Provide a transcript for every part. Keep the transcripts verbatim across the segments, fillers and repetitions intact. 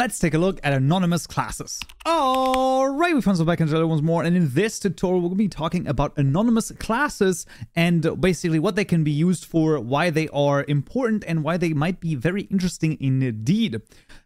Let's take a look at anonymous classes. Alright, we found some back in Jello once more, and in this tutorial we'll be talking about anonymous classes and basically what they can be used for, why they are important, and why they might be very interesting indeed.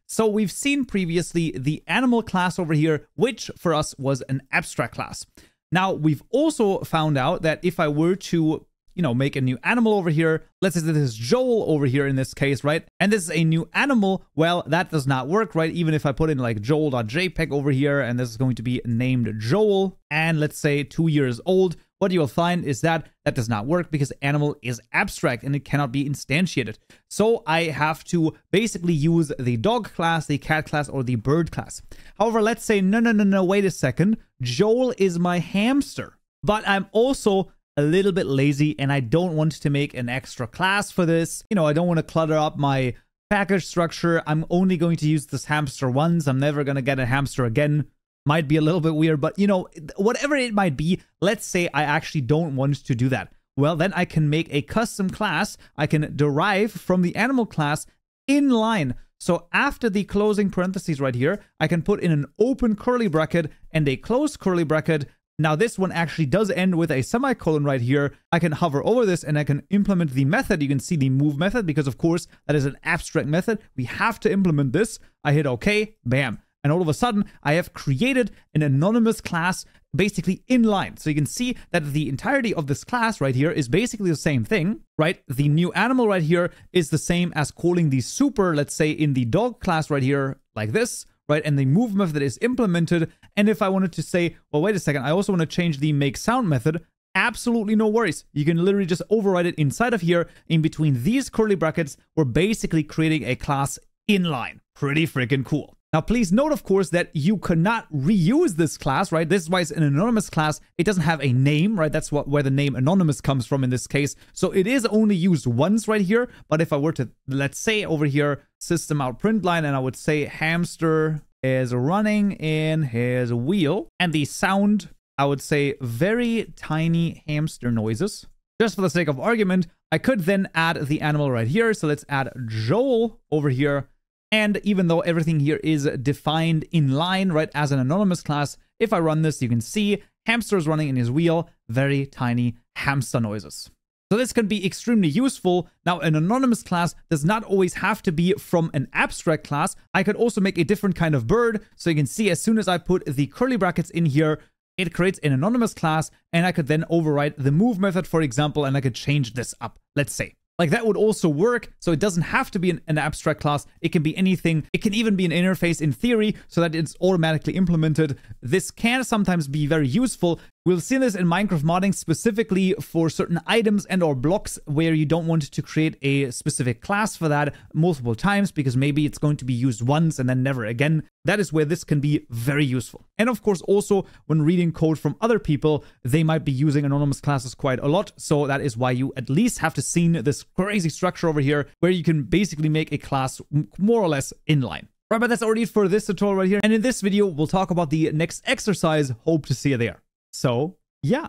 So we've seen previously the animal class over here, which for us was an abstract class. Now we've also found out that if I were to, you know, make a new animal over here, let's say this is Joel over here in this case, right? And this is a new animal. Well, that does not work, right? Even if I put in like Joel.jpg over here, and this is going to be named Joel, and let's say two years old, what you'll find is that that does not work because animal is abstract and it cannot be instantiated. So I have to basically use the dog class, the cat class, or the bird class. However, let's say, no, no, no, no, wait a second. Joel is my hamster, but I'm also a little bit lazy and I don't want to make an extra class for this. You know, I don't want to clutter up my package structure. I'm only going to use this hamster once. I'm never going to get a hamster again. Might be a little bit weird, but you know, whatever it might be, let's say I actually don't want to do that. Well, then I can make a custom class. I can derive from the animal class inline. So after the closing parentheses right here, I can put in an open curly bracket and a closed curly bracket. Now this one actually does end with a semicolon right here. I can hover over this and I can implement the method. You can see the move method because of course that is an abstract method. We have to implement this. I hit okay, bam. And all of a sudden I have created an anonymous class basically inline. So you can see that the entirety of this class right here is basically the same thing, right? The new animal right here is the same as calling the super, let's say in the dog class right here like this, right? And the move method is implemented. And if I wanted to say, well, wait a second, I also want to change the make sound method, absolutely no worries. You can literally just override it inside of here. In between these curly brackets, we're basically creating a class inline. Pretty freaking cool. Now, please note, of course, that you cannot reuse this class, right? This is why it's an anonymous class. It doesn't have a name, right? That's what, where the name anonymous comes from in this case. So it is only used once right here. But if I were to, let's say over here, system out print line, and I would say hamster is running in his wheel. And the sound, I would say very tiny hamster noises. Just for the sake of argument, I could then add the animal right here. So let's add Joel over here. And even though everything here is defined in line, right, as an anonymous class, if I run this, you can see hamster is running in his wheel, very tiny hamster noises. So this can be extremely useful. Now, an anonymous class does not always have to be from an abstract class. I could also make a different kind of bird. So you can see as soon as I put the curly brackets in here, it creates an anonymous class, and I could then override the move method, for example, and I could change this up, let's say. Like that would also work. So it doesn't have to be an, an abstract class. It can be anything. It can even be an interface in theory so that it's automatically implemented. This can sometimes be very useful. We'll see this in Minecraft modding specifically for certain items and or blocks where you don't want to create a specific class for that multiple times because maybe it's going to be used once and then never again. That is where this can be very useful. And of course, also when reading code from other people, they might be using anonymous classes quite a lot. So that is why you at least have to see this crazy structure over here where you can basically make a class more or less inline. Right, but that's already it for this tutorial right here. And in this video, we'll talk about the next exercise. Hope to see you there. So, yeah.